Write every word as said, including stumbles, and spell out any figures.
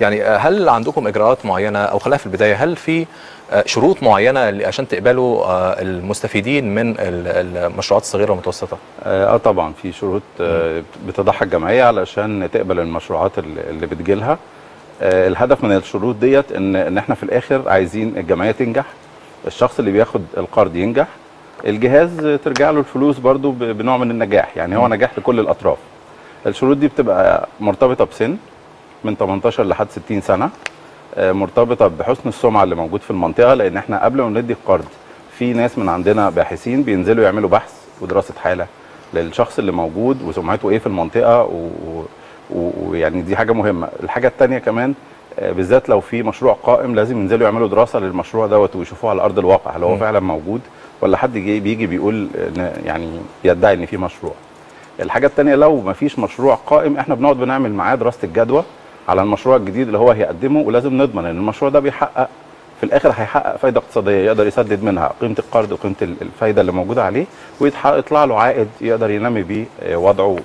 يعني هل عندكم اجراءات معينه، او خلينا في البدايه هل في شروط معينه عشان تقبلوا المستفيدين من المشروعات الصغيره والمتوسطه؟ اه طبعا في شروط بتضحي الجمعيه علشان تقبل المشروعات اللي بتجيلها. الهدف من الشروط ديت ان ان احنا في الاخر عايزين الجمعيه تنجح، الشخص اللي بياخد القرض ينجح، الجهاز ترجع له الفلوس برضو بنوع من النجاح، يعني هو نجاح لكل الاطراف. الشروط دي بتبقى مرتبطه بسن من تمنتاشر لحد ستين سنه، مرتبطه بحسن السمعه اللي موجود في المنطقه، لان احنا قبل ما ندي القرض في ناس من عندنا باحثين بينزلوا يعملوا بحث ودراسه حاله للشخص اللي موجود وسمعته ايه في المنطقه، ويعني دي حاجه مهمه. الحاجه الثانيه كمان بالذات لو في مشروع قائم لازم ينزلوا يعملوا دراسه للمشروع دوت ويشوفوه على ارض الواقع هل هو فعلا موجود ولا حد جاي بيجي بيقول يعني يدعي ان في مشروع. الحاجه الثانيه لو ما فيش مشروع قائم احنا بنقعد بنعمل معاه دراسه الجدوى على المشروع الجديد اللي هو هيقدمه، ولازم نضمن ان المشروع ده بيحقق في الاخر هيحقق فايده اقتصاديه يقدر يسدد منها قيمه القرض وقيمه الفايده اللي موجوده عليه، ويطلع له عائد يقدر ينمي بيه وضعه